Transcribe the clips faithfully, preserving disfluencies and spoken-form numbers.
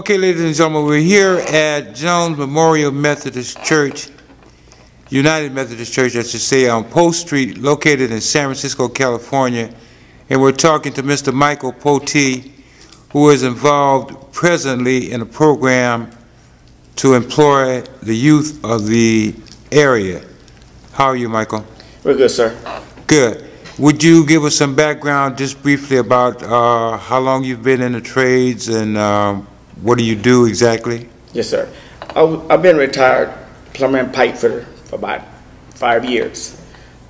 Okay, ladies and gentlemen, we're here at Jones Memorial Methodist Church, United Methodist Church, I should say, on Post Street, located in San Francisco, California, and we're talking to Mister Michael Potee, who is involved presently in a program to employ the youth of the area. How are you, Michael? We're good, sir. Good. Would you give us some background just briefly about uh, how long you've been in the trades and um, what do you do exactly? Yes, sir. I've been retired plumber and pipe fitter for about five years.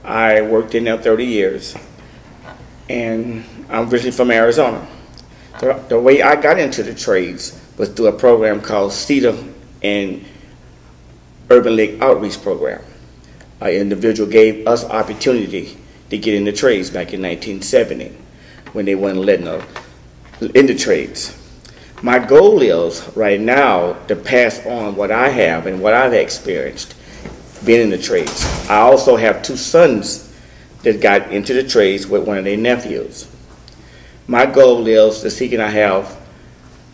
I worked in there thirty years, and I'm originally from Arizona. The, the way I got into the trades was through a program called CETA and Urban League Outreach Program. An individual gave us opportunity to get in the trades back in nineteen seventy when they weren't letting us in the trades. My goal is right now to pass on what I have and what I've experienced being in the trades. I also have two sons that got into the trades with one of their nephews. My goal is to see can I have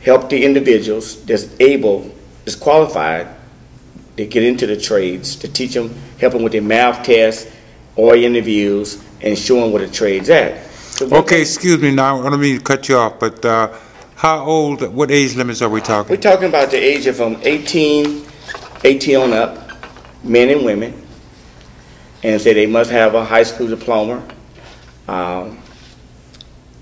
help the individuals that's able, that's qualified to get into the trades, to teach them, help them with their math tests or interviews, and show them where the trade's at. So okay, excuse me now, I don't mean to cut you off, but uh, how old, what age limits are we talking? We're talking about the age of um, eighteen, eighteen on up, men and women, and say they must have a high school diploma, um,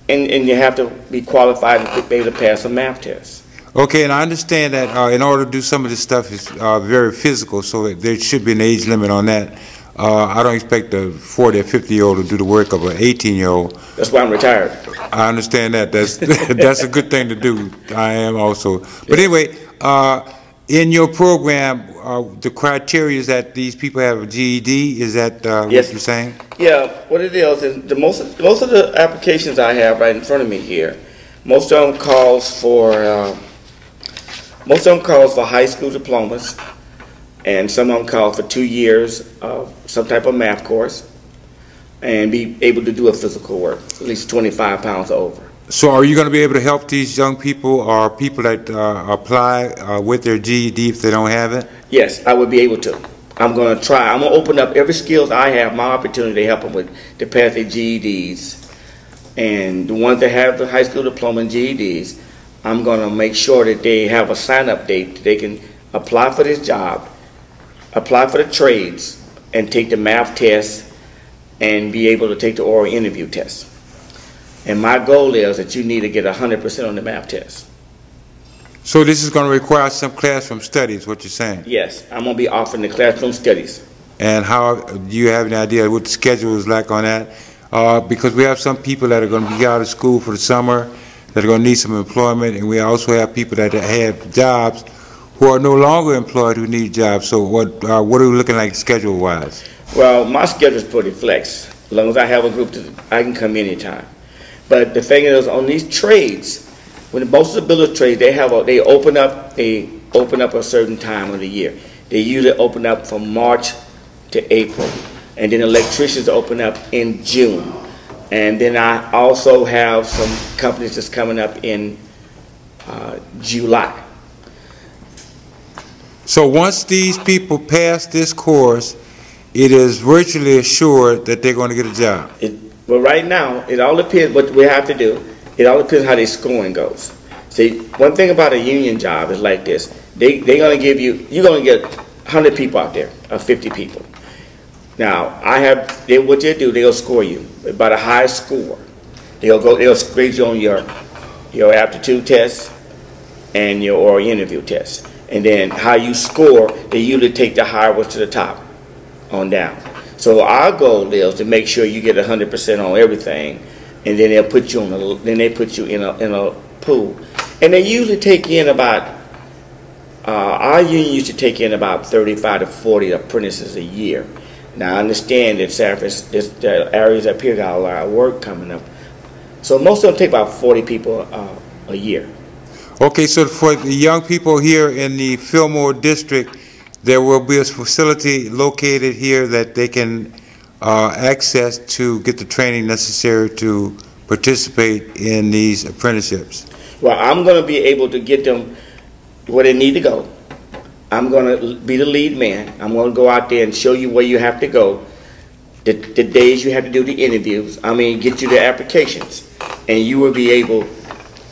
and, and you have to be qualified to be able to pass a math test. Okay, and I understand that uh, in order to do some of this stuff is uh, very physical, so there should be an age limit on that. Uh, I don't expect a forty or fifty year old to do the work of an eighteen year old. That's why I'm retired. I understand that. That's that's a good thing to do. I am also. But anyway, uh, in your program, uh, the criteria is that these people have a G E D. Is that uh, yes. what you're saying? Yeah. What it is is the most most of the applications I have right in front of me here, most of them calls for uh, most of them calls for high school diplomas. And some of them call for two years of some type of math course and be able to do a physical work, at least twenty-five pounds or over. So are you going to be able to help these young people or people that uh, apply uh, with their G E D if they don't have it? Yes, I would be able to. I'm going to try. I'm going to open up every skills I have, my opportunity to help them with to pass their G E Ds. And the ones that have the high school diploma and G E Ds, I'm going to make sure that they have a sign-up date that they can apply for this job, apply for the trades, and take the math test and be able to take the oral interview test. And my goal is that you need to get one hundred percent on the math test. So this is going to require some classroom studies, what you're saying? Yes, I'm going to be offering the classroom studies. And how, do you have any idea what the schedule is like on that? Uh, because we have some people that are going to be out of school for the summer that are going to need some employment, and we also have people that have jobs who are no longer employed who need jobs. So what uh, what are we looking like schedule-wise? Well, my schedule is pretty flex. As long as I have a group, to, I can come anytime. But the thing is, on these trades, when most of the builder trades, they have a, they open up they open up a certain time of the year. They usually open up from March to April, and then electricians open up in June. And then I also have some companies that's coming up in uh, July. So once these people pass this course, it is virtually assured that they're going to get a job. It, well, right now, it all depends what we have to do. It all depends how their scoring goes. See, one thing about a union job is like this. They, they're going to give you, you're going to get one hundred people out there, or fifty people. Now, I have, they, what they do, they'll score you by the highest score. They'll go, they'll grade you on your, your aptitude test and your oral interview test. And then how you score, they usually take the higher ones to the top on down. So our goal is to make sure you get one hundred percent on everything, and then they'll put you on a, then they put you in a in a pool, and they usually take in about uh, our union used to take in about thirty-five to forty apprentices a year. Now I understand that San Francisco, the areas up here got a lot of work coming up, so most of them take about forty people uh, a year. Okay, so for the young people here in the Fillmore district, there will be a facility located here that they can uh, access to get the training necessary to participate in these apprenticeships. Well, I'm going to be able to get them where they need to go. I'm going to be the lead man. I'm going to go out there and show you where you have to go, the, the days you have to do the interviews, I mean, get you the applications, and you will be able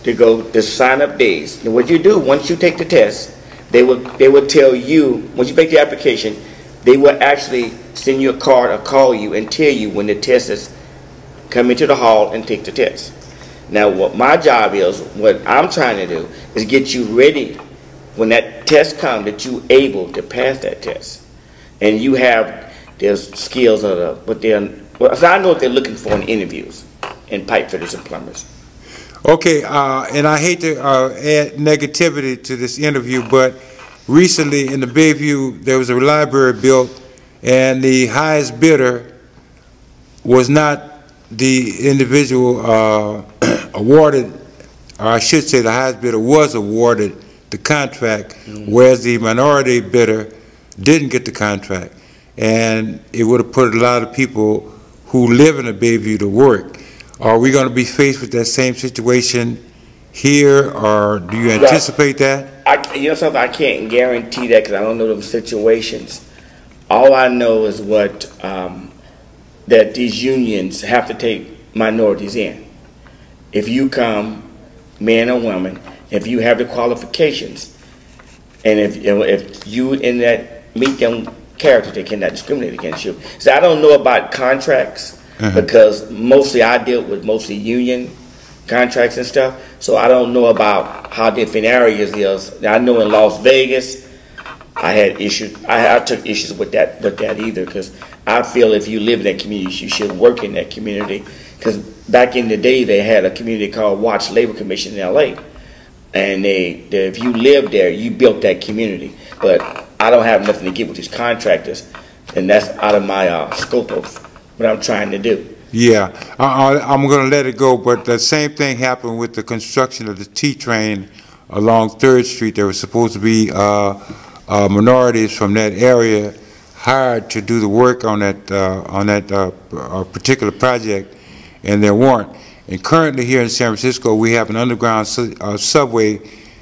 to go to sign-up days. And what you do, once you take the test, they will, they will tell you, once you make the application, they will actually send you a card or call you and tell you when the test is coming to the hall and take the test. Now, what my job is, what I'm trying to do, is get you ready when that test comes, that you're able to pass that test. And you have their skills, of the, but they're, well, so I know what they're looking for in interviews and pipe fitters and plumbers. Okay, uh, and I hate to uh, add negativity to this interview, but recently in the Bayview, there was a library built, and the highest bidder was not the individual uh, awarded, or I should say the highest bidder was awarded the contract, mm-hmm. whereas the minority bidder didn't get the contract. And it would have put a lot of people who live in the Bayview to work. Are we going to be faced with that same situation here, or do you anticipate well, that? I, you know something, I can't guarantee that because I don't know them situations. All I know is what um, that these unions have to take minorities in. If you come, man or woman, if you have the qualifications, and if if you in that meet them character, they cannot discriminate against you. So I don't know about contracts. Uh-huh. Because mostly I deal with mostly union contracts and stuff, so I don't know about how different areas is. I know in Las Vegas, I had issues. I, I took issues with that, with that either, because I feel if you live in that community, you should work in that community. Because back in the day, they had a community called Watts Labor Commission in L A, and they, they if you lived there, you built that community. But I don't have nothing to get with these contractors, and that's out of my uh, scope of what I'm trying to do. Yeah, I, I, I'm going to let it go, but the same thing happened with the construction of the T-train along third street. There were supposed to be uh, uh, minorities from that area hired to do the work on that, uh, on that uh, particular project, and there weren't. And currently here in San Francisco, we have an underground su uh, subway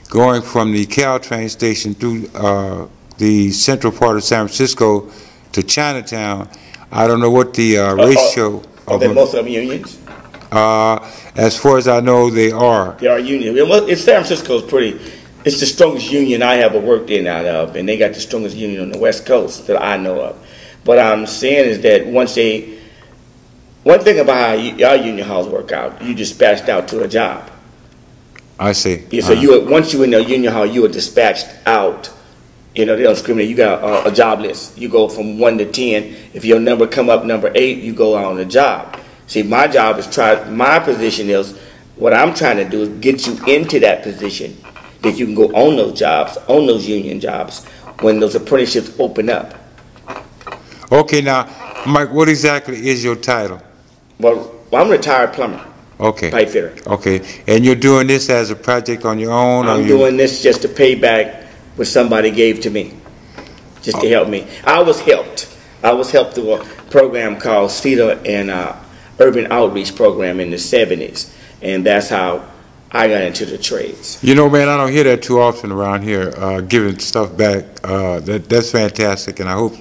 going from the Caltrain station through uh, the central part of San Francisco to Chinatown. I don't know what the uh, ratio uh, are, are of they most of them unions? Uh, as far as I know, they are. They are unions. It's San Francisco's pretty. It's the strongest union I ever worked in out of, and they got the strongest union on the West Coast that I know of. What I'm saying is that once they, one thing about how you, our union halls work out, you dispatched out to a job. I see. Yeah, so uh-huh. you once you in the union hall, you are dispatched out. You know, they don't discriminate. You got a, a job list. You go from one to ten. If your number come up number eight, you go on the job. See, my job is try. My position is what I'm trying to do is get you into that position that you can go on those jobs, on those union jobs when those apprenticeships open up. Okay, now, Mike, what exactly is your title? Well, I'm a retired plumber. Okay. Pipe fitter. Okay, and you're doing this as a project on your own? I'm or doing you... this just to pay back what somebody gave to me, just to help me. I was helped. I was helped through a program called CETA and uh, Urban Outreach Program in the seventies, and that's how I got into the trades. You know, man, I don't hear that too often around here, uh, giving stuff back. Uh, that that's fantastic, and I hope,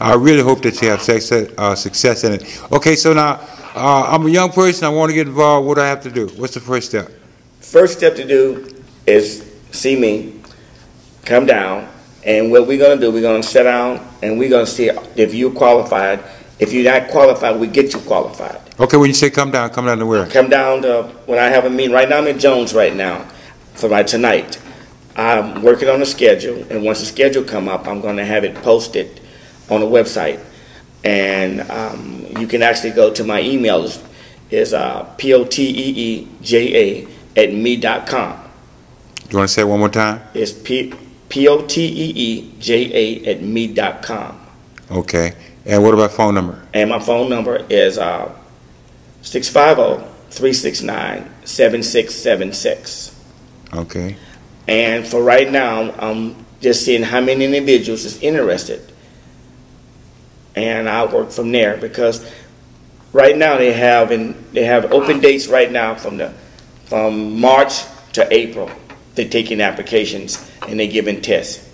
I really hope that you have success, uh, success in it. Okay, so now uh, I'm a young person. I want to get involved. What do I have to do? What's the first step? First step to do is see me. Come down, and what we're going to do, we're going to sit down, and we're going to see if you're qualified. If you're not qualified, we get you qualified. Okay, when you say come down, come down to where? Come down to when I have a meeting. Right now I'm in Jones right now for my tonight. I'm working on a schedule, and once the schedule come up, I'm going to have it posted on the website. And um, you can actually go to my email. It's, it's uh, P O T E E J A at me dot com. Do you want to say it one more time? It's P. P O T E E J A at me dot com. Okay. And what about phone number? And my phone number is uh, six five zero, three six nine, seven six seven six. Okay. And for right now, I'm just seeing how many individuals is interested. And I'll work from there because right now they have, in, they have open dates right now from, the, from March to April. they take in applications and they give in tests.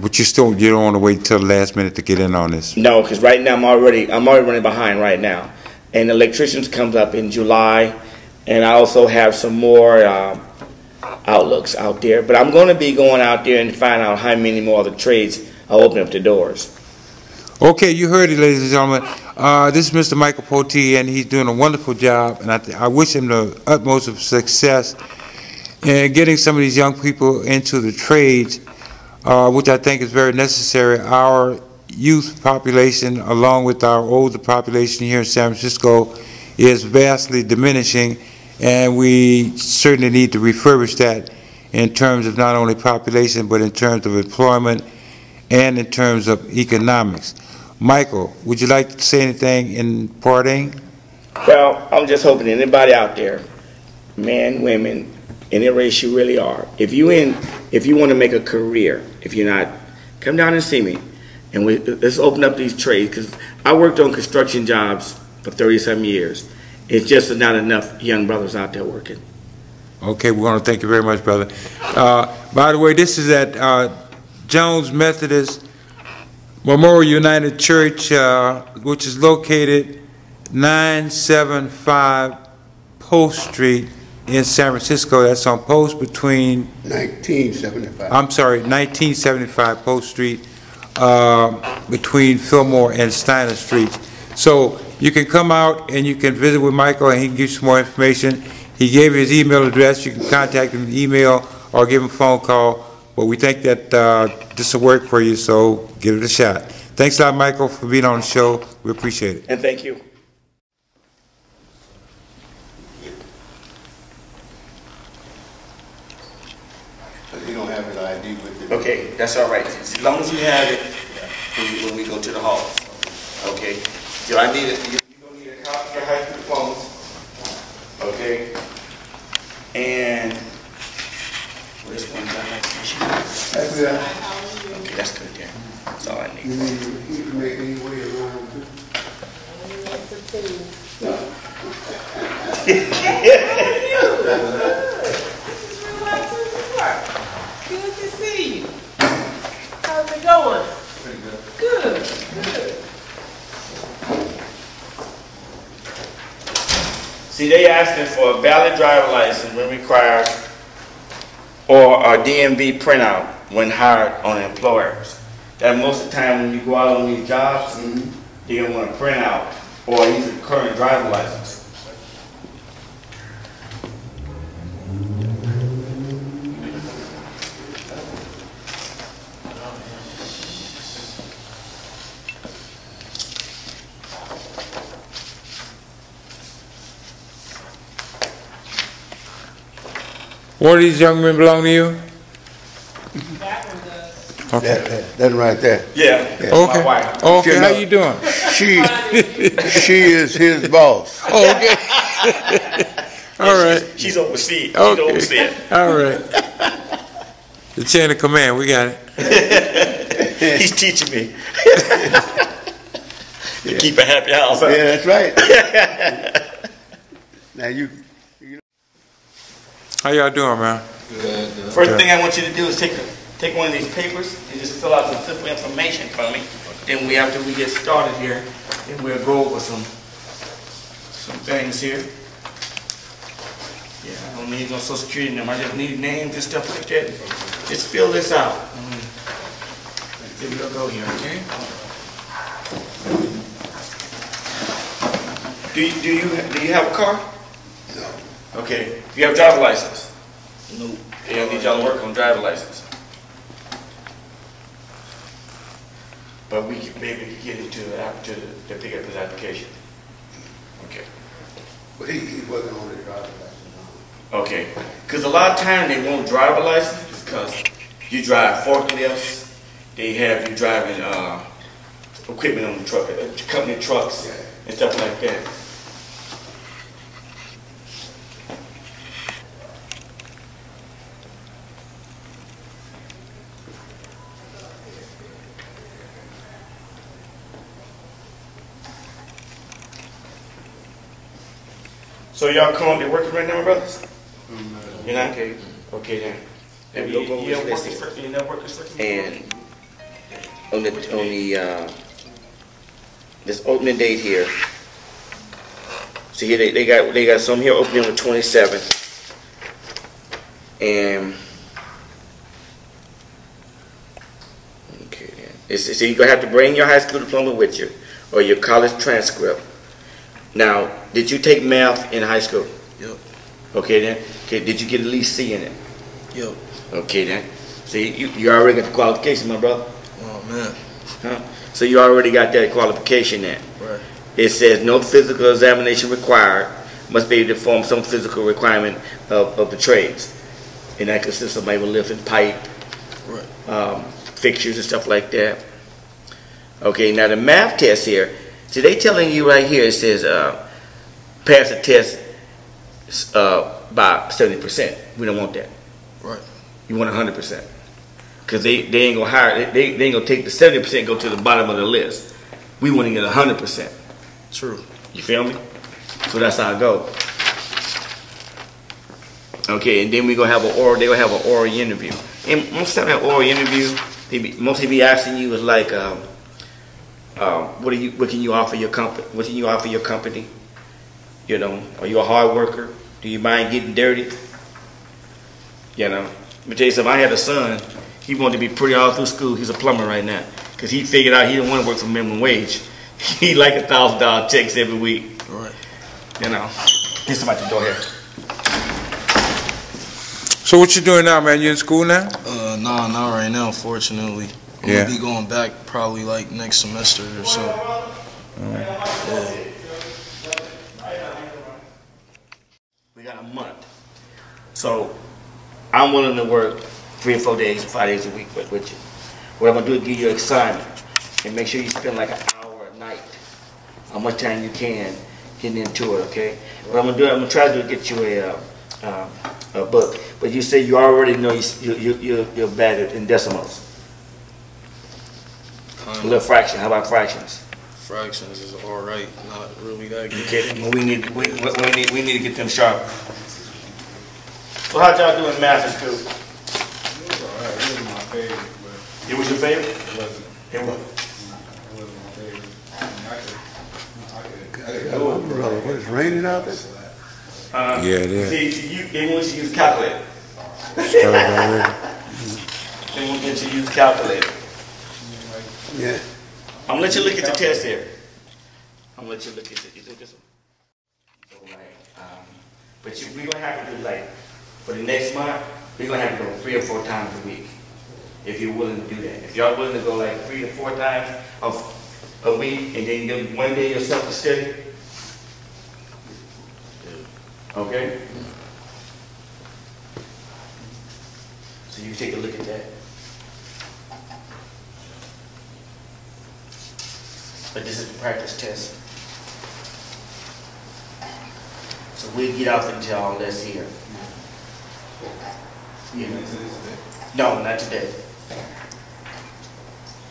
But you still you don't want to wait till the last minute to get in on this? No, because right now I'm already I'm already running behind right now, and electricians comes up in July, and I also have some more uh, outlooks out there. But I'm going to be going out there and find out how many more other trades are opening up the doors. Okay, you heard it, ladies and gentlemen. Uh, this is Mister Michael Potee, and he's doing a wonderful job, and I, th I wish him the utmost of success in getting some of these young people into the trades. Uh, which I think is very necessary. Our youth population, along with our older population here in San Francisco, is vastly diminishing, and we certainly need to refurbish that in terms of not only population, but in terms of employment and in terms of economics. Michael, would you like to say anything in parting? Well, I'm just hoping anybody out there, men, women, any race you really are, if you in, if you want to make a career, if you're not, come down and see me, and we let's open up these trades. Because I worked on construction jobs for thirty-some years. It's just not enough young brothers out there working. Okay, we want to thank you very much, brother. Uh, by the way, this is at uh, Jones Methodist Memorial United Church, uh, which is located nine seventy-five Post Street. In San Francisco. That's on Post between nineteen seventy-five. I'm sorry, nineteen seventy-five Post Street, uh, between Fillmore and Steiner Street. So you can come out and you can visit with Michael, and he can give you some more information. He gave you his email address. You can contact him email or give him a phone call. But we think that uh, this will work for you, so give it a shot. Thanks a lot, Michael, for being on the show. We appreciate it. And thank you. Okay, that's all right. As long as you have it when, when we go to the hall. Okay. Do I need it? You don't need a copy of your high school diplomas. Okay. And where's one that I like to issue? That's good. Okay, that's good there. That's all I need. You need to make any way around it. No. Going. Pretty good. Good, good. See, they asking for a valid driver license when required, or a D M V printout when hired on employers. That most of the time when you go out on these jobs, mm-hmm. they don't want a printout or use a current driver license. What do these young men belong to you? That one does. Okay. That, that, that right there. Yeah. yeah. Okay. My wife. Okay. You know, how you doing? She she is his boss. Oh, okay. All yeah, right. She's, she's overseas. Okay. She's overseas. All right. The chain of command. We got it. He's teaching me. You yeah. keep a happy house. Huh? Yeah, that's right. Now you. How y'all doing, man? Good, good. First good. thing I want you to do is take a, take one of these papers and just fill out some simple information for me. Then we, after we get started here, then we'll go over some some things here. Yeah, I don't need no social security number. I just need names and stuff like that. Just fill this out. Then we'll go here, okay? Do you, do you do you have a car? No. Okay. Do you have a driver license? No. Yeah, I need y'all to work on driver license. But we can maybe get into the, to the, to pick up his application. Okay. But he, he wasn't on the driver license. Okay. Because a lot of times they won't driver license because you drive forklifts. They have you driving uh, equipment on the truck, company trucks yeah. and stuff like that. So y'all currently working right now, my brothers? Mm-hmm. You're not? Okay. Okay then. And you, what you was listed? Work in, you know, work and on the on the uh, this opening date here. So here they, they got they got some here opening with twenty-seven, and okay then. It's, so you're gonna have to bring your high school diploma with you, or your college transcript. Now, did you take math in high school? Yep. Okay then. Okay, did you get at least C in it? Yep. Okay then. So you you already got the qualification, my brother. Oh man. Huh? So you already got that qualification then. Right. It says no physical examination required. Must be able to form some physical requirement of, of the trades, and that consists of maybe lifting pipe, right. um, fixtures and stuff like that. Okay. Now the math test here. See, they telling you right here. It says uh, pass the test uh, by seventy percent. We don't want that. Right. You want one hundred percent. Because they, they ain't going to hire, they, they ain't going to take the seventy percent and go to the bottom of the list. We want to get one hundred percent. True. You feel me? So that's how it goes. Okay, and then we're going to have an oral, they're going to have an oral interview. And most of the time, an oral interview, they be, mostly be asking you is like, um, um, what, do you, what can you offer your company? What can you offer your company? You know, are you a hard worker? Do you mind getting dirty? You know, let me tell you something. I had a son. He wanted to be pretty all through school. He's a plumber right now because he figured out he didn't want to work for minimum wage. He like a thousand dollar checks every week. All right. You know, get somebody to go here. So what you doing now, man? You in school now? Uh, nah, not right now. Fortunately, I'm yeah. gonna be going back probably like next semester or so. All right. Yeah. We got a month, so. I'm willing to work three or four days, five days a week with, with you. What I'm going to do is give you an assignment and make sure you spend like an hour a night, how much time you can getting into it, okay? What I'm going to do, I'm going to try to get you a, uh, a book, but you say you already know you, you, you, you're, you're bad in decimals. Um, a little fraction, how about fractions? Fractions is all right, not really that good. Okay, we need, we, we need, we need to get them sharp. Well, how'd y'all do in math in school? It was alright. It wasn't my favorite, but... It was your favorite? It wasn't. It wasn't? It wasn't my favorite. I mean, I could... I could... I could go on, brother. What, it's raining out there? Uh, yeah, it is. See, you, they want you to use calculator. They want you to use calculator. Yeah. I'm going to let you look at the test here. I'm going to let you look at it. You look at this one. Alright. Um, but you, we're going to have to do, like... For the next month, we're going to have to go three or four times a week, if you're willing to do that. If y'all willing to go like three to four times of a week, and then give one day yourself to study, okay? So you take a look at that. But this is the practice test. So we'll get off into all this here. You know, no, not today.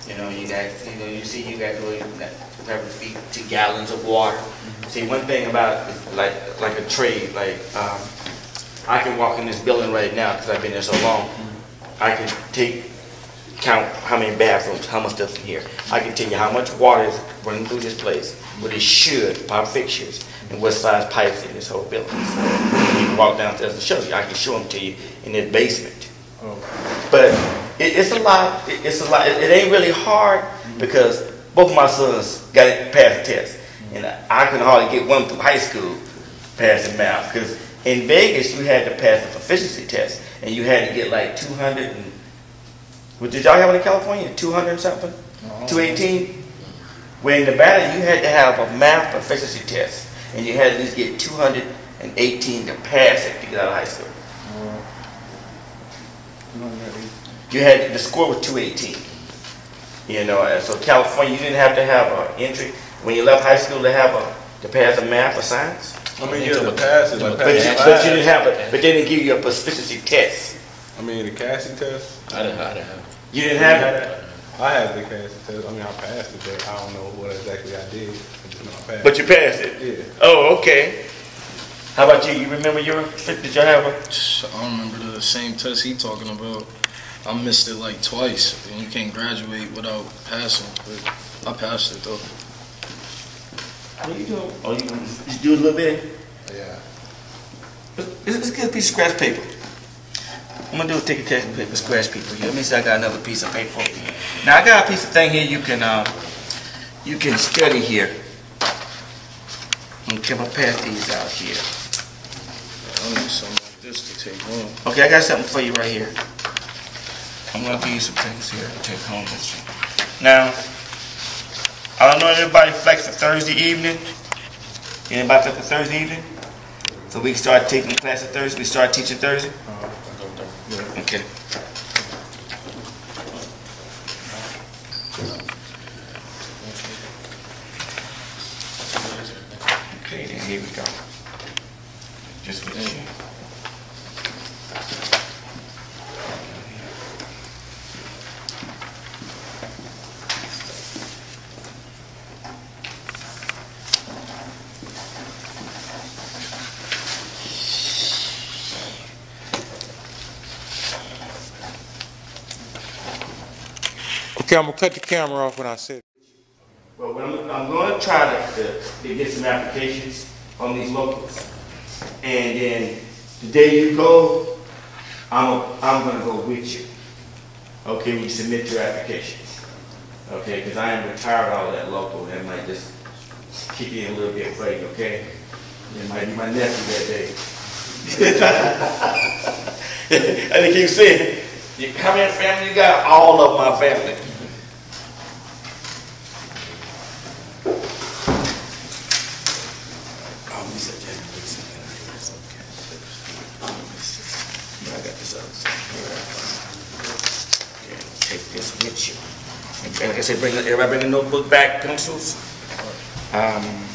You know, you got, you know, you see, you got to have feet two gallons of water. Mm-hmm. See, one thing about like like a trade, like um, I can walk in this building right now because I've been there so long. Mm-hmm. I can take count how many bathrooms, how much stuff's in here. I can tell you how much water is running through this place, what it should, by fixtures, and what size pipes in this whole building. So, walk downstairs and show you. I can show them to you in this basement. Okay. But it, it's a lot. It, it's a lot. It, it ain't really hard because both of my sons got it past the test, and I, I can hardly get one through high school passing math. Because in Vegas, you had to pass the proficiency test, and you had to get like two hundred. Did y'all have it in California? Two hundred something? Uh-huh. Two eighteen? Where in Nevada, you had to have a math proficiency test, and you had to at least get two hundred. And eighteen to pass it to get out of high school. You had the score was two eighteen. You know, and so California, you didn't have to have an entry when you left high school to have a to pass a math or science. I mean, yeah, to pass it, like but, pass you, but you didn't have it. But they didn't give you a proficiency test. I mean, the Cassie test. I didn't, I didn't have it. You didn't have it. I had the Cassie test. I mean, I passed it, but I don't know what exactly I did. I just know I passed it. But you passed it. Yeah. Oh, okay. How about you? You remember your trip? Did y'all have a? I don't remember the same test he talking about. I missed it like twice. And you can't graduate without passing. But I passed it though. What are you doing? Oh, you gonna just do a little bit? Yeah. Let's get a piece of scratch paper. I'm gonna do a ticket test paper, scratch paper. That means I got another piece of paper. Now I got a piece of thing here you can uh, you can study here. Okay, I'm gonna pass these out here. I need something like this to take home. Okay, I got something for you right here. I'm gonna give you some things here to take home with you. Now, I don't know if anybody flexed for Thursday evening. Anybody flexed for Thursday evening? So we start taking class on Thursday. We start teaching Thursday. Okay. Okay, then here we go. Just get in. Okay, I'm going to cut the camera off when I sit. Well, I'm, I'm going to try to, to, to get some applications on these locals. And then the day you go, I'm, I'm going to go with you. Okay, when you submit your applications. Okay, because I am retired out of that local. That might just kick in a little bit for you, okay? It might be my nephew that day. I think you said, how many family you got? All of my family. Like I said, bring, everybody bring a notebook back, pencils. Um,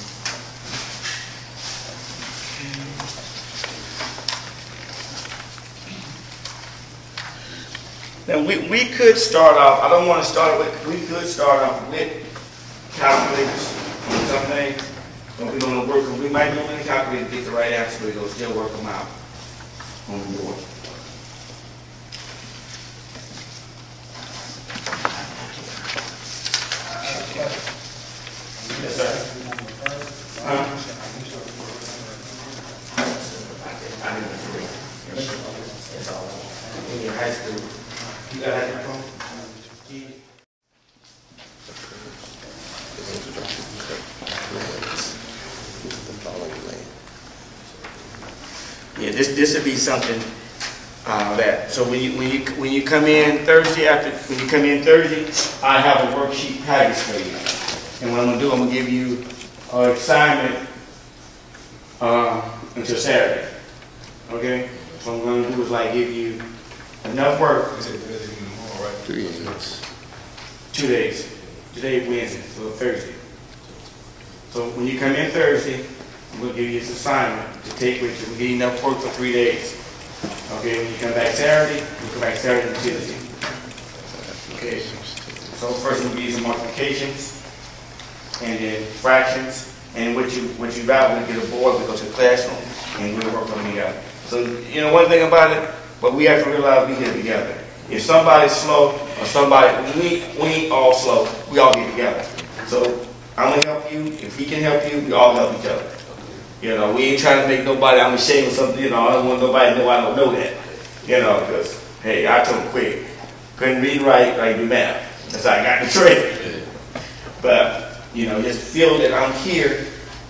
now we, we could start off, I don't want to start with, we could start off with calculators on some things. But we're going to work on, we might be able to calculate to get the right answer, but we'll still work them out on the board. Yes, sir. Uh, I didn't agree. That's all. In your high school, you got that phone? Yeah, this this would be something uh, that. So when you when you when you come in Thursday after when you come in Thursday, I have a worksheet package for you. And what I'm going to do, I'm going to give you an assignment uh, until Saturday, okay? So what I'm going to do is like give you enough work. You said Thursday tomorrow, right? Three days. Two days. Today, Wednesday, so Thursday. So when you come in Thursday, I'm going to give you this assignment to take with you. We'll give you enough work for three days, okay? When you come back Saturday, you come back Saturday and Tuesday, okay? So first we'll give you some multiplications, and then fractions, and what you what you about when you get a board, we go to the classroom and we'll work on it together. So you know one thing about it, but we have to realize we get together. If somebody's slow or somebody we we ain't all slow, we all get together. So I'm gonna help you. If he can help you, we all help each other. You know, we ain't trying to make nobody I'm ashamed of something, you know, I don't want nobody to know I don't know that. You know, because hey, I couldn't quick. Couldn't read right, I do math. That's how I got the trick. But you know, just feel that I'm here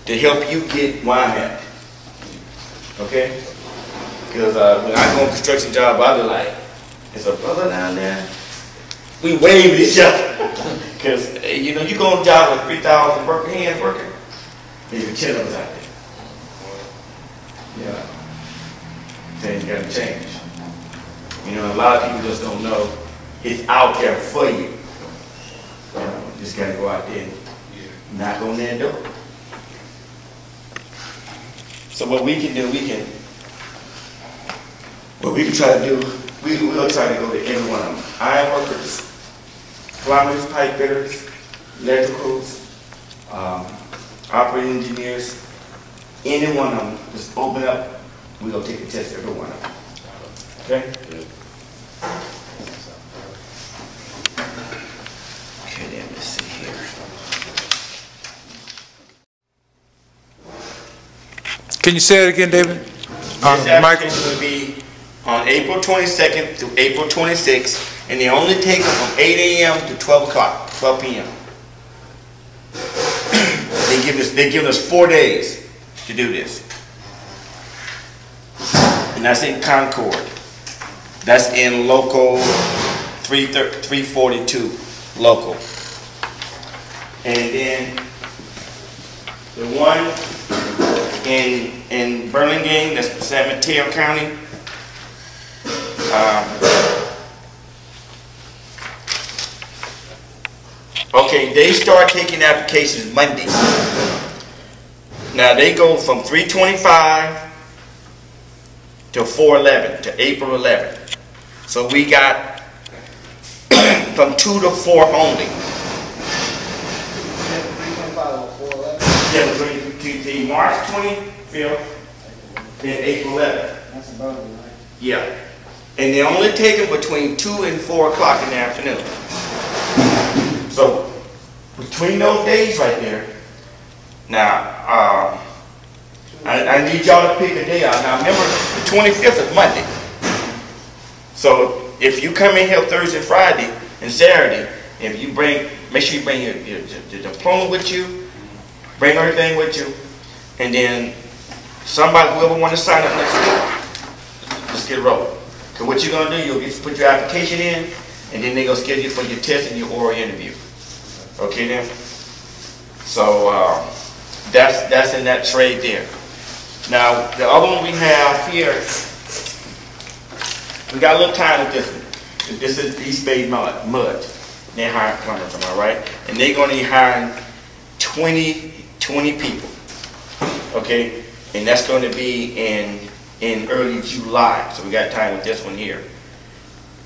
to help you get where I'm at. Okay? Because uh, when I go on construction job, I'll be like, there's a brother down there. We wave at each other. Because, you know, you go on a job with three thousand worker hands working, there's your chin ups out there. Yeah. Things got to change. You know, a lot of people just don't know it's out there for you. You know, you just got to go out there. Knock on that door. So what we can do, we can, what we can try to do, we will try to go to every one of them. Iron workers, plumbers, pipe fitters, electricals, um, operating engineers, Any one of them, just open up. We're going to take a test, every one of them. Okay? Okay, let me see here. Can you say it again, David? Um, this application will be on April twenty-second through April twenty-sixth, and they only take them from eight A M to twelve o'clock, twelve P M They give us, they give us four days to do this. And that's in Concord. That's in local three forty-two local. And then the one in in Burlingame, that's San Mateo County. Um, okay, they start taking applications Monday. Now they go from three twenty-five to four eleven, to April eleventh. So we got from two to four only. Yeah, between March twenty-fifth and April eleventh. That's about it, right? Yeah. And they only take them between two and four o'clock in the afternoon. So between those days right there, now, um, I, I need y'all to pick a day out. Now, remember, the twenty-fifth is Monday. So, if you come in here Thursday, Friday, and Saturday, if you bring, make sure you bring your, your, your diploma with you, bring everything with you, and then somebody, whoever wants to sign up next week, let's get rolling. Because what you're going to do, you'll get, put your application in, and then they're going to schedule you for your test and your oral interview. Okay, then? So, uh, That's, that's in that trade there. Now, the other one we have here, we got a little time with this one. This is East Bay Mud. Mud. They're hiring plumbers, am I right? And they're going to be hiring twenty, twenty people, okay? And that's going to be in, in early July. So we got time with this one here.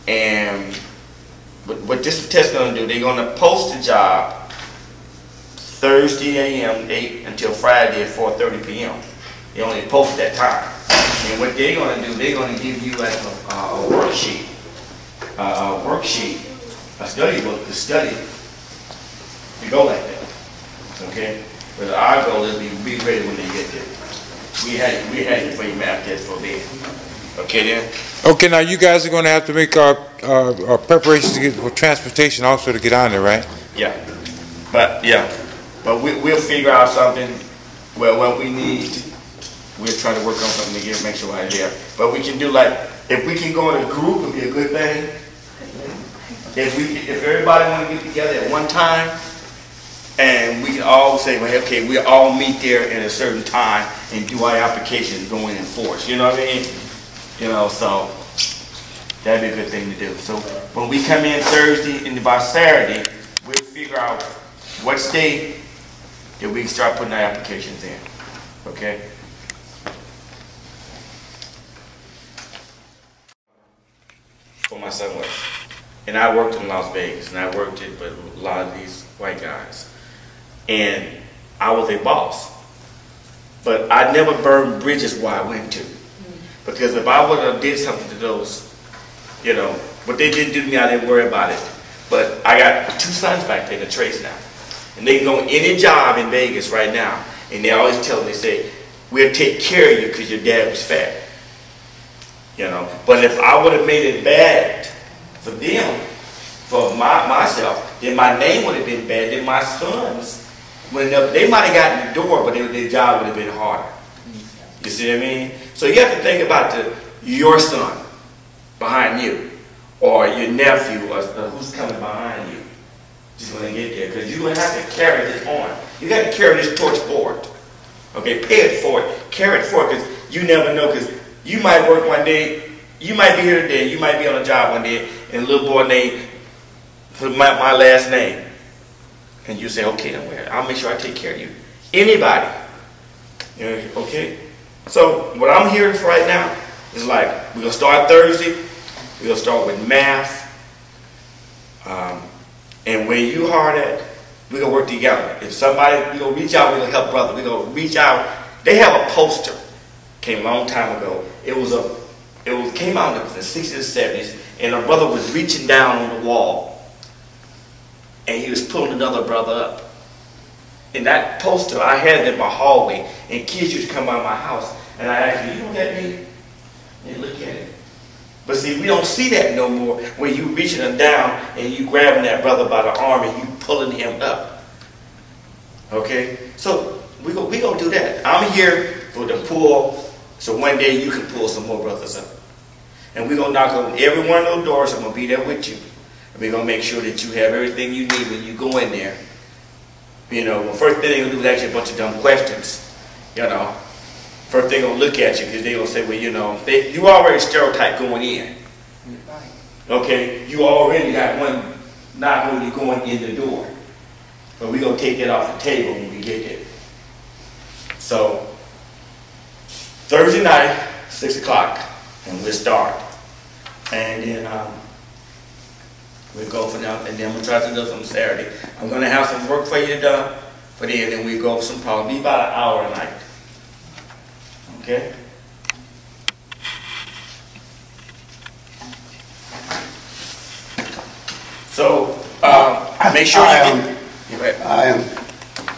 And what, what this test is going to do, they're going to post the job Thursday A M eight until Friday at four thirty P M They only post that time. And what they're going to do, they're going to give you like a, a worksheet, a, a worksheet, a study book to study. You go like that, okay? But our goal is to be ready when they get there. We had we had to play map test for them. Okay then. Okay, now you guys are going to have to make our, our, our preparations to get for transportation also to get on there, right? Yeah, but yeah. But we, we'll figure out something. Well, what we need, we'll try to work on something to get, make sure we're there. But we can do like, if we can go in a group, it would be a good thing. If we, if everybody want to get together at one time, and we can all say, well, okay, we all meet there at a certain time and do our applications going in force. You know what I mean? You know, so that'd be a good thing to do. So when we come in Thursday and by Saturday, we'll figure out what state. That we can start putting our applications in, okay? For my son was, and I worked in Las Vegas, and I worked it with a lot of these white guys, and I was a boss, but I never burned bridges where I went to, because if I would have did something to those, you know, what they did do to me, I didn't worry about it, but I got two sons back there in the trades now. And they can go any job in Vegas right now, and they always tell them, they say, we'll take care of you because your dad was fat. You know, but if I would have made it bad for them, for my, myself, then my name would have been bad, then my sons, when they might have gotten the door, but their job would have been harder. You see what I mean? So you have to think about the, your son behind you, or your nephew, or who's coming behind you. When they get there, because you don't have to carry this on. You got to carry this torch forward. Okay, pay it forward, carry it forward, because you never know. Because you might work one day, you might be here today, you might be on a job one day, and a little boy named put my, my last name, and you say, okay, don't worry, I'll make sure I take care of you. Anybody, okay? So what I'm hearing for right now is like we're gonna start Thursday. We're gonna start with math. Um, And where you hard at, we're going to work together. If somebody, we're going to reach out, we're going to help brother. We're going to reach out They have a poster. Came a long time ago. It was a. It was came out in the sixties and seventies, and a brother was reaching down on the wall, and he was pulling another brother up. And that poster, I had it in my hallway, and kids used to come by my house, and I asked you, you know that mean? And look at it. But see, we don't see that no more, when you reaching them down, and you grabbing that brother by the arm, and you pulling him up. Okay? So, we're going we gonna do that. I'm here for the poor, so one day you can pull some more brothers up. And we're going to knock on every one of those doors. I'm going to be there with you. And we're going to make sure that you have everything you need when you go in there. You know, the first thing they're going to do is ask you a bunch of dumb questions. You know, first thing they're going to look at you because they're going to say, well, you know, they, you already stereotype going in. Okay, you already got one not really going in the door. But we're going to take that off the table when we get there. So, Thursday night, six o'clock, and we'll start. And then um, we'll go for now, and then we'll try to do some Saturday. I'm going to have some work for you to do, but then, then we'll go for some problems. Be about an hour a night. Okay? So, um, make sure I you am, get... Right. I am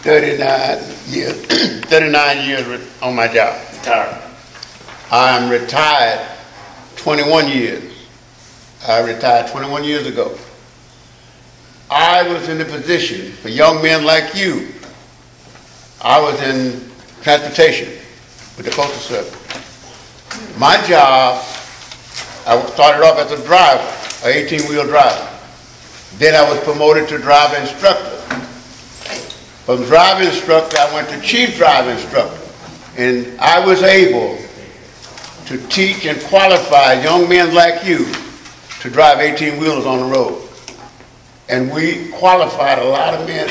thirty-nine years, thirty-nine years on my job. Retired. I am retired twenty-one years. I retired twenty-one years ago. I was in a position for young men like you. I was in transportation with the Postal Service. My job, I started off as a driver, an eighteen-wheel driver. Then I was promoted to driver instructor. From driver instructor, I went to chief driver instructor. And I was able to teach and qualify young men like you to drive eighteen-wheelers on the road. And we qualified a lot of men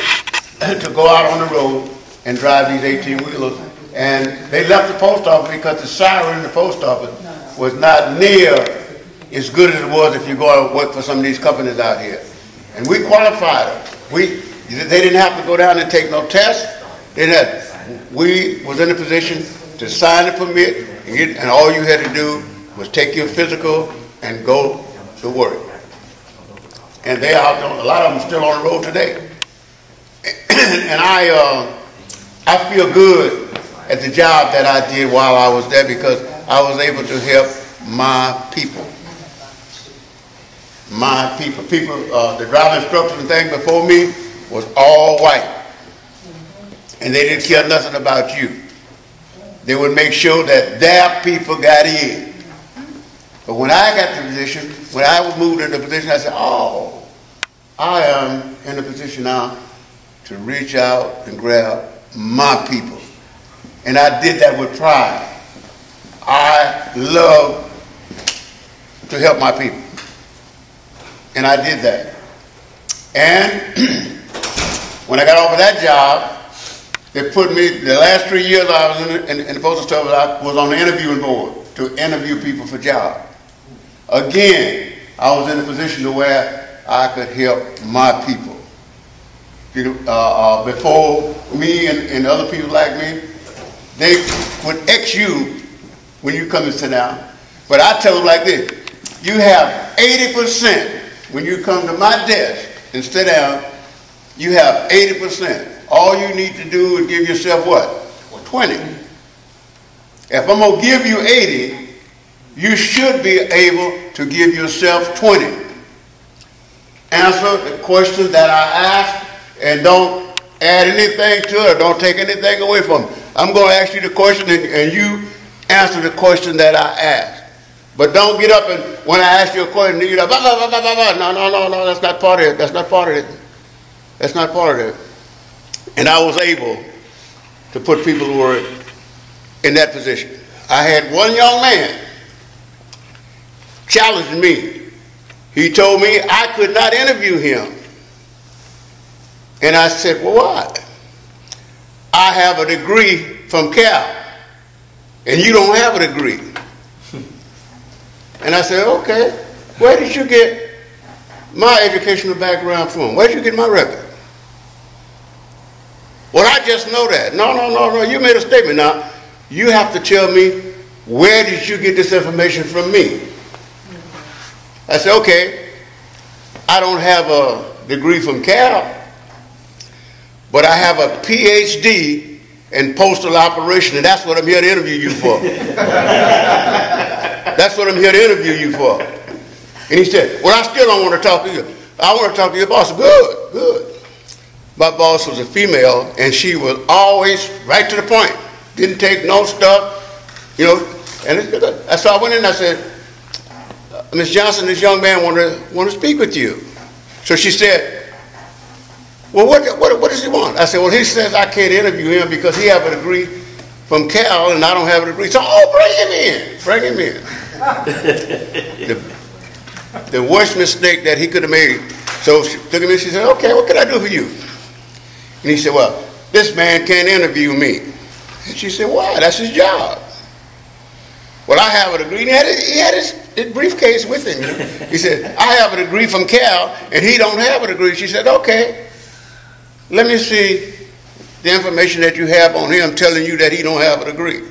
to go out on the road and drive these eighteen-wheelers. And they left the post office because the salary in the post office was not near as good as it was if you go and work for some of these companies out here. And we qualified them. We, they didn't have to go down and take no tests. They had, we was in a position to sign the permit, and, get, and all you had to do was take your physical and go to work. And they out on, a lot of them still on the road today. And I, uh, I feel good at the job that I did while I was there because I was able to help my people. My people, people, uh, the driving instruction thing before me was all white. And they didn't care nothing about you. They would make sure that their people got in. But when I got the position, when I was moved into the position, I said, oh, I am in a position now to reach out and grab my people. And I did that with pride. I love to help my people. And I did that. And when I got off of that job, they put me, the last three years I was in the, in, in the Postal Service, I was on the interviewing board to interview people for jobs. Again, I was in a position to where I could help my people. Uh, before me and, and other people like me, they would X you when you come and sit down. But I tell them like this, you have eighty percent when you come to my desk and sit down, you have eighty percent. All you need to do is give yourself what? twenty. If I'm going to give you eighty, you should be able to give yourself twenty. Answer the question that I ask and don't add anything to it or don't take anything away from it. I'm going to ask you the question and, and you answer the question that I ask. But don't get up and when I ask you a question, you're like, blah, blah, blah, blah, blah. No, no, no, no, that's not part of it. That's not part of it. That's not part of it. And I was able to put people who were in that position. I had one young man challenge me. He told me I could not interview him. And I said, well, why? I have a degree from Cal, and you don't have a degree. And I said, okay, where did you get my educational background from? Where did you get my record? Well, I just know that. No, no, no, no. You made a statement now. you have to tell me, where did you get this information from me? I said, okay, I don't have a degree from Cal, but I have a P H D in postal operation, and that's what I'm here to interview you for. That's what I'm here to interview you for. And he said, well, I still don't want to talk to you. I want to talk to your boss. Good, good. My boss was a female, and she was always right to the point. Didn't take no stuff, you know. And it's good. So I went in and I said, Miz Johnson, this young man want to want to speak with you. So she said, well, what, what, what does he want? I said, well, he says I can't interview him because he have a degree from Cal and I don't have a degree. So, oh, bring him in. Bring him in. the, the worst mistake that he could have made. So she took him in, she said, okay, what can I do for you? And he said, well, this man can't interview me. And she said, why? That's his job. Well, I have a degree. And he had his, he had his, his briefcase with him. He said, I have a degree from Cal, and he don't have a degree. She said, okay, let me see the information that you have on him telling you that he don't have a degree.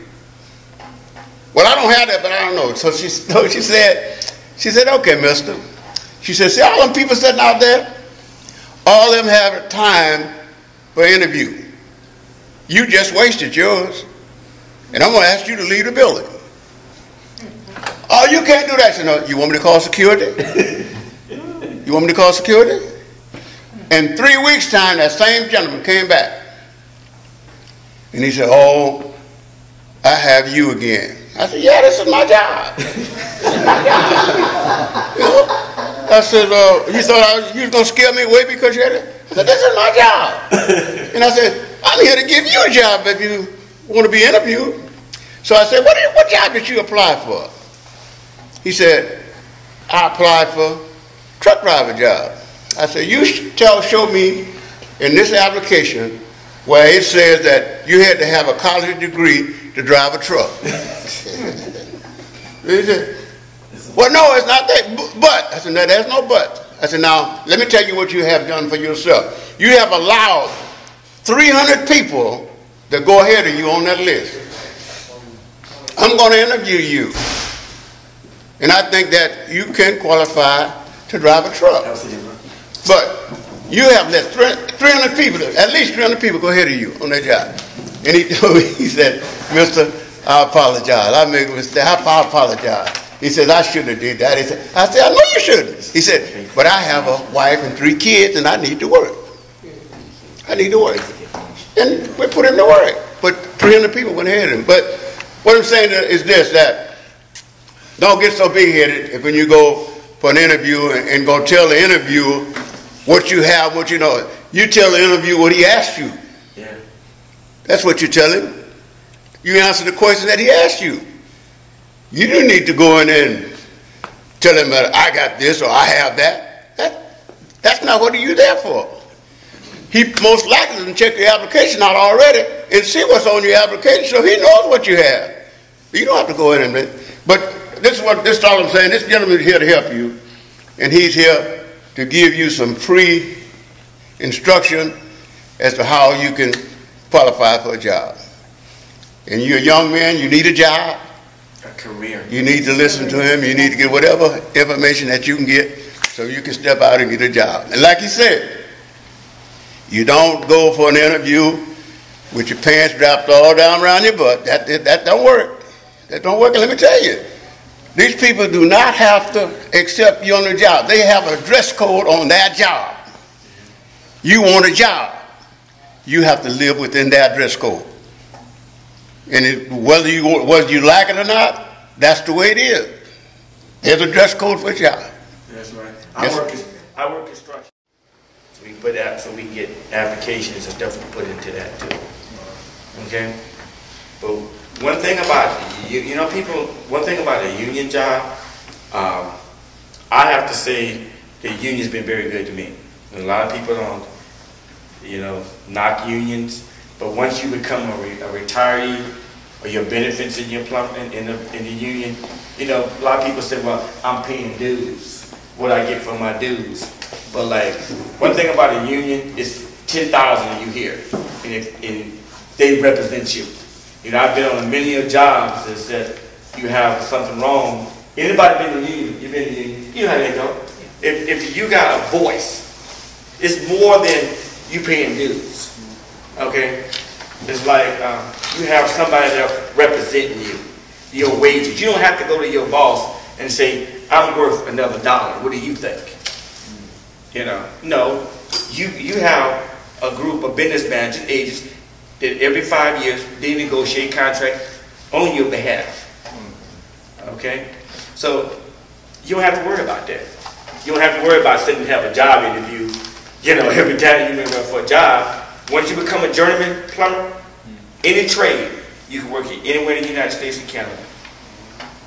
Well, I don't have that, but I don't know. So she, so she said, she said, okay, mister. She said, see all them people sitting out there? All of them have time for interview. You just wasted yours, and I'm going to ask you to leave the building. Oh, you can't do that. So, no, you want me to call security? You want me to call security? In three weeks' time, that same gentleman came back. And he said, oh, I have you again. I said, yeah, this is my job. This is my job. You know? I said, uh, you thought I was, you was going to scare me away because you had it? I said, this is my job. And I said, I'm here to give you a job if you want to be interviewed. So I said, what, is, what job did you apply for? He said, I applied for a truck driver job. I said, you tell, show me in this application where it says that you had to have a college degree to drive a truck. He said, well, no, it's not that, but. I said, no, there's no but. I said, now, let me tell you what you have done for yourself. You have allowed three hundred people to go ahead of you on that list. I'm going to interview you. And I think that you can qualify to drive a truck. But you have let three hundred people, at least three hundred people go ahead of you on that job. And he told me, he said, mister, I apologize. I made a mistake. I apologize. He said, I should have did that. He said, I said, I know you shouldn't. He said, but I have a wife and three kids and I need to work. I need to work. And we put him to work. But three hundred people went ahead of him. But what I'm saying is this, that don't get so big-headed if when you go for an interview and, and go tell the interviewer what you have, what you know. You tell the interviewer what he asked you. Yeah. That's what you tell him. You answer the question that he asked you. You do need to go in and tell him that I got this or I have that. that that's not what you're there for. He most likely didn't check your application out already and see what's on your application so he knows what you have. You don't have to go in and but. This is what this is all I'm saying. This gentleman is here to help you, and he's here to give you some free instruction as to how you can qualify for a job. And you're a young man, you need a job. A career. You need to listen to him. You need to get whatever information that you can get so you can step out and get a job. And like he said, you don't go for an interview with your pants dropped all down around your butt. That, that, that don't work. That don't work, and let me tell you. These people do not have to accept you on the job. They have a dress code on their job. You want a job. You have to live within their dress code. And it, whether, you, whether you like it or not, that's the way it is. There's a dress code for a job. That's right. I, that's work, I work construction. So we put out, so we get applications and stuff to put into that too. Okay? But one thing about, you, you know, people, one thing about a union job, um, I have to say the union's been very good to me. And a lot of people don't, you know, knock unions, but once you become a, re, a retiree or your benefits in your plump, in, in, the, in the union, you know, a lot of people say, well, I'm paying dues. What I get for my dues. But like, one thing about a union is ten thousand of you here, and, it, and they represent you. You know, I've been on many of jobs that said you have something wrong. Anybody been in the union? You've been in the union. You know how they go. If, if you got a voice, it's more than you paying dues. Okay? It's like um, you have somebody there representing you, your wages. You don't have to go to your boss and say, I'm worth another dollar. What do you think? You know, no, you you have a group of business managers, agents, that every five years they negotiate contracts on your behalf. Okay? So you don't have to worry about that. You don't have to worry about sitting and have a job interview, you know, every time you go for a job. Once you become a journeyman plumber, any trade, you can work anywhere in the United States and Canada.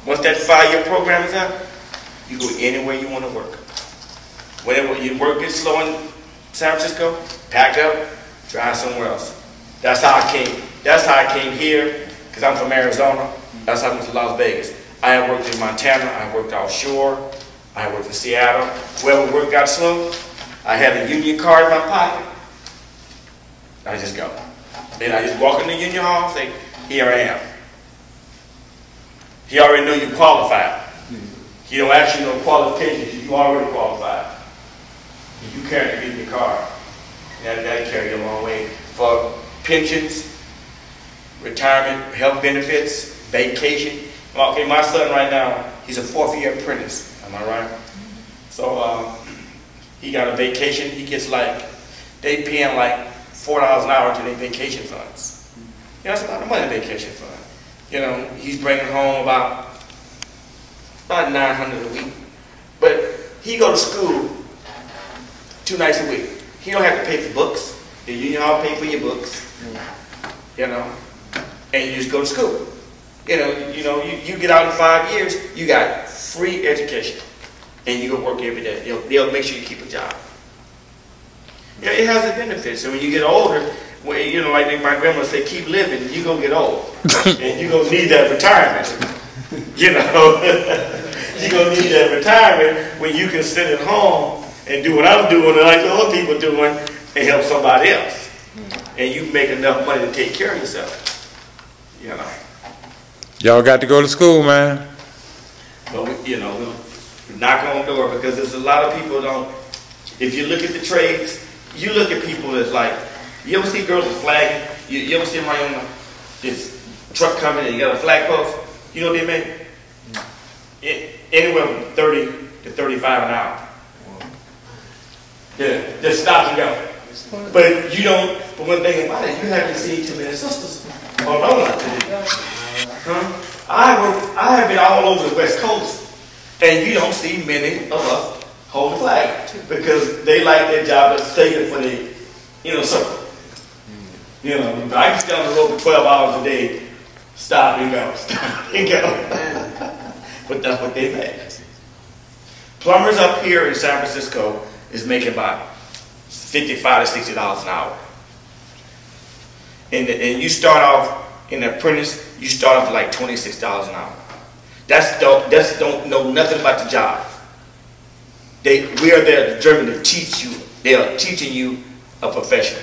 Once that five-year program is out, you go anywhere you want to work. Whenever your work gets slow in San Francisco, pack up, drive somewhere else. That's how I came. That's how I came here, because I'm from Arizona. That's how I went to Las Vegas. I have worked in Montana. I worked offshore. I worked in Seattle. Wherever work got slow, I had a union card in my pocket. I just go. And I just walk in the union hall and say, here I am. He already knew you qualified. He don't ask you no qualifications. You already qualified. You carry the union card. That that carry a long way for pensions, retirement, health benefits, vacation. Okay, my son right now, he's a fourth-year apprentice. Am I right? So um, he got a vacation. He gets like they paying like four dollars an hour to their vacation funds. You know, that's a lot of money, vacation fund. You know, he's bringing home about about nine hundred a week. But he go to school two nights a week. He don't have to pay for books. The union hall pay for your books. You know, and you just go to school. You know, you know, you, you get out in five years, you got free education, and you go work every day. They'll, they'll make sure you keep a job. Yeah, it has its benefits. So when you get older, well, you know, like my grandma said, keep living. You gonna get old, and you gonna need that retirement. You know, you gonna need that retirement when you can sit at home and do what I'm doing, and like the other people doing, and help somebody else, and you make enough money to take care of yourself. You know. Y'all got to go to school, man. But we, you know, we'll knock on the door, because there's a lot of people don't. If you look at the trades, you look at people that's like, you ever see girls with flagging? You, you ever see my own this truck coming and you got a flag post? You know what they make? It, anywhere from thirty to thirty-five an hour. Yeah, just stop and go. But you don't. But one thing about it, you haven't seen too many sisters all over today. Huh? I work, I have been all over the West Coast, and you don't see many of us hold the flag because they like their job that's taken for the, you know, circle. You know, I can stay on the road for twelve hours a day, stop and go, stop and go. But that's what they make. Plumbers up here in San Francisco is making about fifty-five to sixty dollars an hour, and the, and you start off. In an apprentice, you start off like twenty-six dollars an hour. That's don't that's don't know nothing about the job. They we are there determined to teach you. They are teaching you a profession.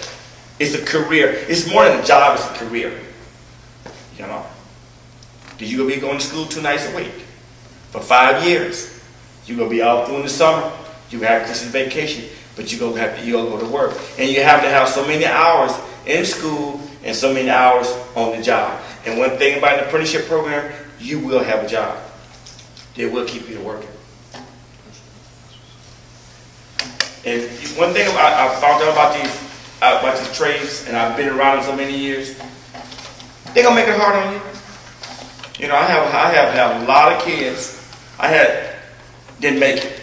It's a career. It's more than a job. It's a career. You know. Did you gonna be going to school two nights a week for five years? You gonna be out through the summer. You have Christmas vacation, but you gonna have to, you gonna go to work, and you have to have so many hours in school. And so many hours on the job. And one thing about an apprenticeship program, you will have a job. They will keep you to working. And one thing I, I found out about these about these trades, and I've been around them so many years, they're gonna make it hard on you. You know, I have I have had a lot of kids I had didn't make it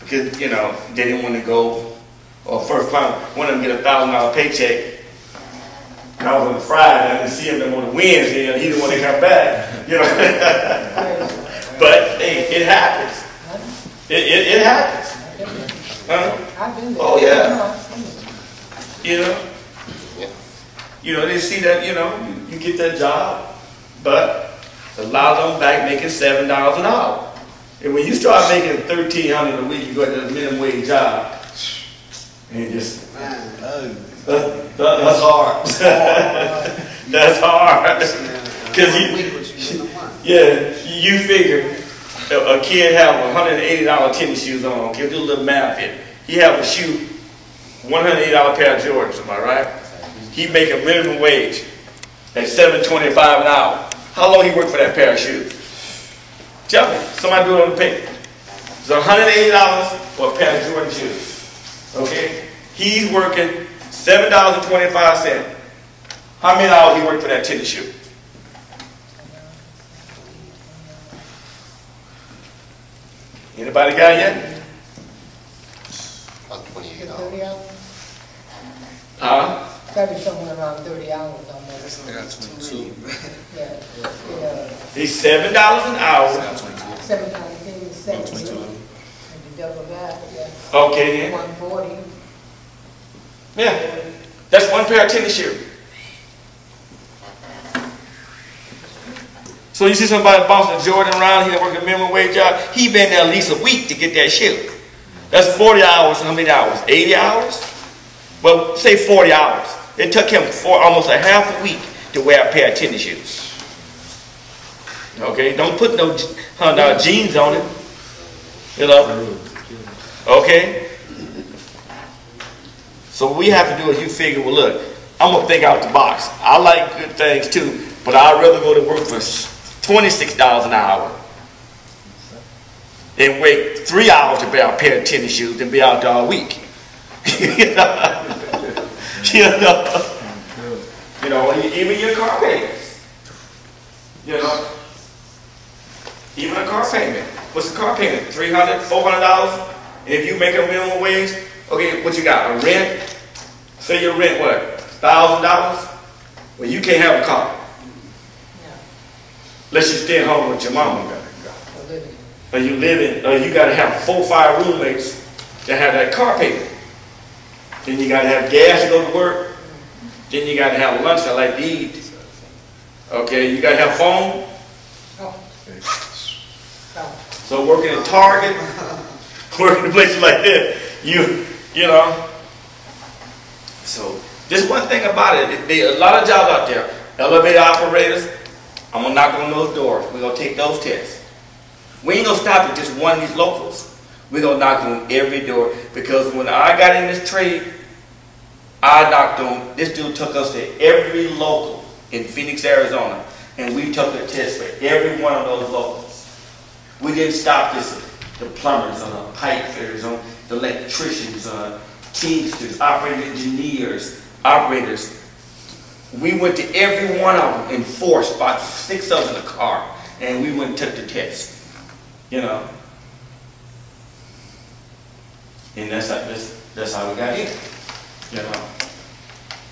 because you know they didn't want to go or first climb. One of them get a thousand dollar paycheck. And I was on the Friday, I didn't see him on the Wednesday, and he didn't want to come back. You know, but hey, it happens. It it, it happens. Huh? Oh yeah. You know, you know they see that. You know, you get that job, but a lot of them back making seven dollars an hour, and when you start making thirteen hundred a week, you go to a minimum wage job, and you just. Uh, That's hard. That's hard. Cause you, yeah, you figure a kid have one hundred eighty dollar tennis shoes on. Give you a little math here. He have a shoe, one hundred eighty dollar pair of Jordans. Am I right? He make a minimum wage at seven twenty-five an hour. How long he work for that pair of shoes? Tell me. Somebody do it on the paper. It's one hundred eighty dollars for a pair of Jordan shoes. Okay? He's working seven dollars and twenty-five cents. How many hours he worked for that tennis shoe? Anybody got it yet? About twenty-eight hours. Huh? Probably somewhere around thirty hours. On yeah, twenty-two. Yeah. Yeah. It's seven dollars an hour. seven dollars and twenty-two cents. And you double that, yeah. Okay, then. one forty. Yeah. That's one pair of tennis shoes. So you see somebody bouncing Jordan around, he working a minimum wage job, he been there at least a week to get that shoe. That's forty hours. How many hours? eighty hours? Well, say forty hours. It took him for almost a half a week to wear a pair of tennis shoes. Okay, don't put no uh, no jeans on it. You know. Okay. So what we have to do is you figure, well, look, I'm gonna think out the box. I like good things too, but I'd rather go to work for twenty-six dollars an hour and wait three hours to buy a pair of tennis shoes than be out there all week. You know. You know, you know, even your car payments. You know, even a car payment. What's the car payment? Three hundred, four hundred dollars. And if you make a minimum wage, okay, what you got? A rent. Say your rent what? Thousand dollars. Well, you can't have a car. No. Unless you stay at home with your mama. Or you live in. Or you gotta have four, five roommates that have that car payment. Then you gotta have gas to go to work. Then you gotta have lunch I like to eat. Okay, you gotta have phone. So working at Target, working in places like this, you you know. So there's one thing about it. There's a lot of jobs out there. Elevator operators. I'm gonna knock on those doors. We're gonna take those tests. We ain't gonna stop at just one of these locals. We're going to knock on every door. Because when I got in this trade, I knocked on, this dude took us to every local in Phoenix, Arizona. And we took a test for every one of those locals. We didn't stop this, the plumbers, on the pipe fitters, on the electricians, on teamsters, operating engineers, operators. We went to every one of them and forced about six of them in the car. And we went and took the test. You know. And that's how, that's, that's how we got here. You know?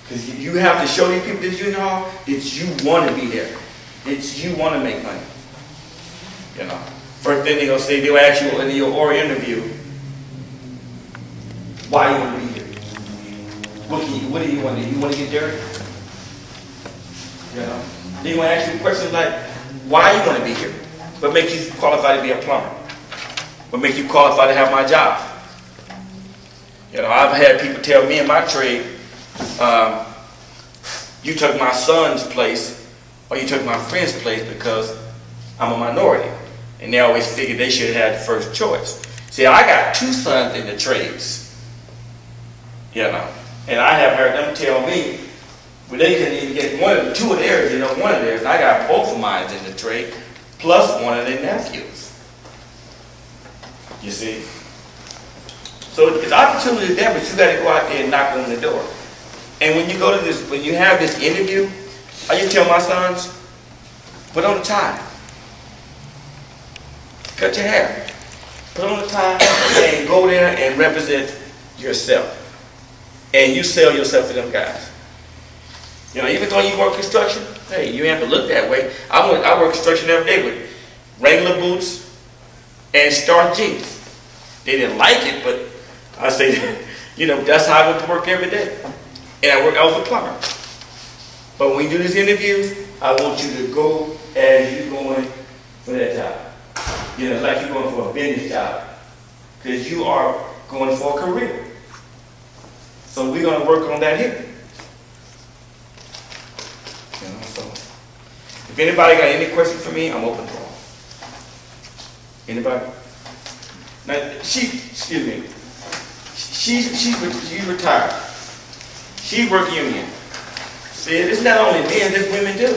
Because you have to show these people that you know that you want to be there. That you want to make money. You know? First thing they're going to say, they'll ask you in your oral interview, why you want to be here? What, can you, what do you want to do? You want to get dirty? You know? They're going to ask you questions like, why you want to be here? What makes you qualified to be a plumber? What makes you qualified to have my job? You know, I've had people tell me in my trade, um, you took my son's place or you took my friend's place because I'm a minority. And they always figured they should have had the first choice. See, I got two sons in the trades, you know, and I have heard them tell me, well, they couldn't even get one of two of theirs, you know, one of theirs. I got both of mine in the trade, plus one of their nephews. You see? So there's opportunity there, but you got to go out there and knock on the door. And when you go to this, when you have this interview, I used to tell my sons, put on a tie, cut your hair, put on a tie, and go there and represent yourself. And you sell yourself to them guys. You know, even though you work construction, hey, you have to look that way. I work, I work construction every day with Wrangler boots and starched jeans. They didn't like it, but I say, you know, that's how I went to work every day. And I work, I was a plumber. But when we do these interviews, I want you to go as you're going for that job. You know, like you're going for a business job. Because you are going for a career. So we're going to work on that here. You know? If anybody got any questions for me, I'm open to them. Anybody? Now, she, excuse me, she's, she's, she's retired. She work union. See, it's not only men, it's women do.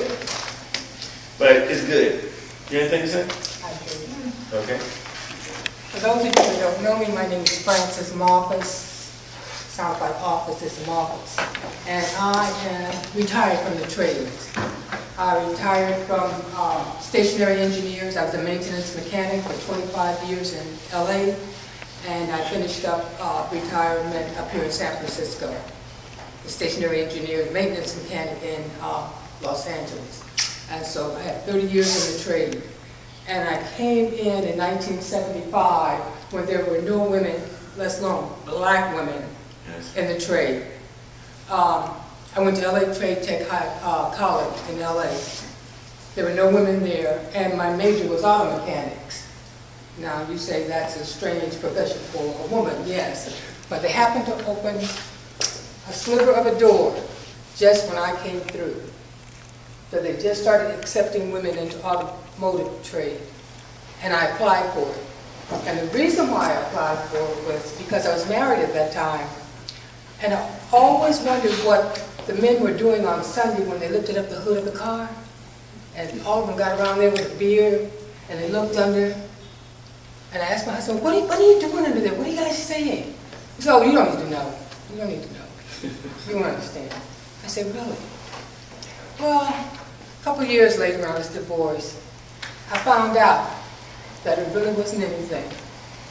But it's good. You have anything to say? I do. Okay. For those of you that don't know me, my name is Francis Marpus. Sounds like office is Marpus. And I am retired from the trades. I retired from uh, stationary engineers. I was a maintenance mechanic for twenty-five years in L A, and I finished up uh, retirement up here in San Francisco. The stationary engineer, maintenance mechanic in uh, Los Angeles. And so I had thirty years in the trade. And I came in in nineteen seventy-five when there were no women, less long, black women yes. in the trade. Um, I went to L A Trade Tech uh, College in L A. There were no women there, and my major was auto mechanics. Now, you say that's a strange profession for a woman, yes, but they happened to open a sliver of a door just when I came through. So they just started accepting women into automotive trade, and I applied for it. And the reason why I applied for it was because I was married at that time, and I always wondered what the men were doing on Sunday when they lifted up the hood of the car, and all of them got around there with a beard, and they looked under. And I asked my husband, what are you, what are you doing under there? What are you guys saying? He said, oh, you don't need to know. You don't need to know. You won't understand. I said, really? Well, a couple of years later, I was divorced. I found out that it really wasn't anything,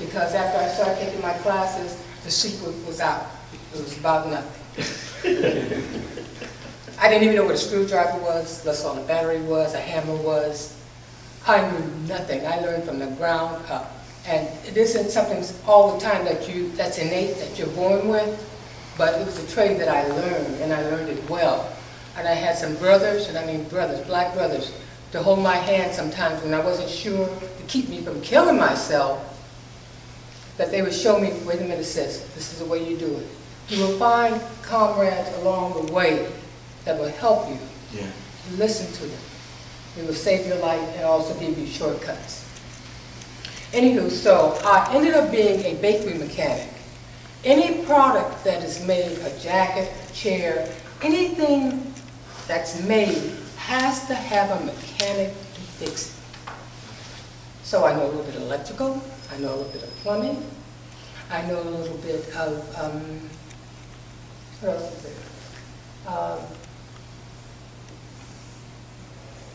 because after I started taking my classes, the sheep was out. It was about nothing. I didn't even know what a screwdriver was, less all a battery was, a hammer was. I knew nothing. I learned from the ground up. And it isn't something all the time that you, that's innate, that you're born with, but it was a trade that I learned, and I learned it well. And I had some brothers, and I mean brothers, black brothers, to hold my hand sometimes when I wasn't sure, to keep me from killing myself, that they would show me, wait a minute, sis, this is the way you do it. You will find comrades along the way that will help you. Yeah. Listen to them. It will save your life and also give you shortcuts. Anywho, so I ended up being a bakery mechanic. Any product that is made, a jacket, a chair, anything that's made has to have a mechanic to fix it. So I know a little bit of electrical, I know a little bit of plumbing, I know a little bit of, um, what else is there? Um,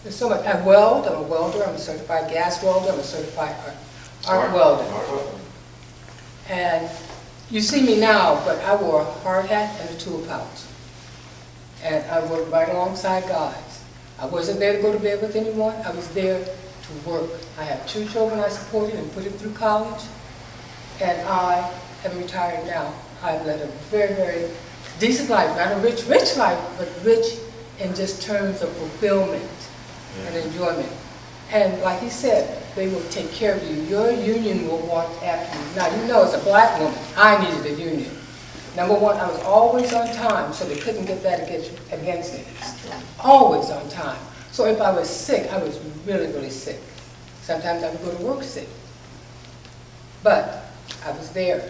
There's so much. I weld. I'm a welder. I'm a certified gas welder. I'm a certified art, art, art welder. Art. And you see me now, but I wore a hard hat and a tool pouch. And I worked right alongside guys. I wasn't there to go to bed with anyone. I was there to work. I have two children I supported and put them through college. And I am retired now. I've led a very, very decent life. Not a rich, rich life, but rich in just terms of fulfillment. And enjoyment. And like he said, they will take care of you. Your union will want after you. Now, you know, as a black woman, I needed a union. Number one, I was always on time, so they couldn't get that against, against me. Always on time. So if I was sick, I was really, really sick. Sometimes I would go to work sick. But I was there.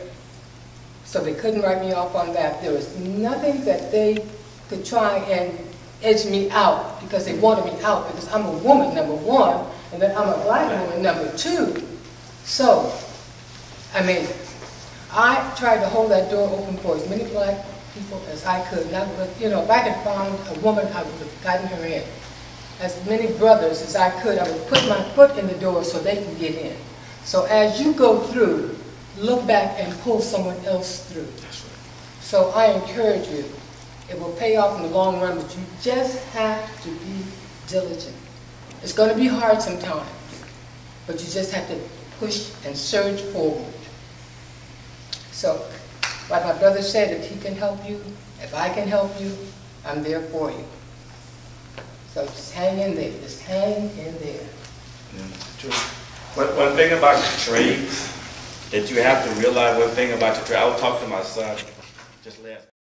So they couldn't write me off on that. There was nothing that they could try and edged me out, because they wanted me out, because I'm a woman, number one, and then I'm a black woman, number two. So, I mean, I tried to hold that door open for as many black people as I could. Not with, you know, if I could find a woman, I would have gotten her in. As many brothers as I could, I would put my foot in the door so they can get in. So as you go through, look back and pull someone else through. So I encourage you. It will pay off in the long run, but you just have to be diligent. It's going to be hard sometimes, but you just have to push and surge forward. So, like my brother said, if he can help you, if I can help you, I'm there for you. So just hang in there. Just hang in there. Yeah, true. One, one thing about the trades that you have to realize, one thing about the trade, I was talking to my son just last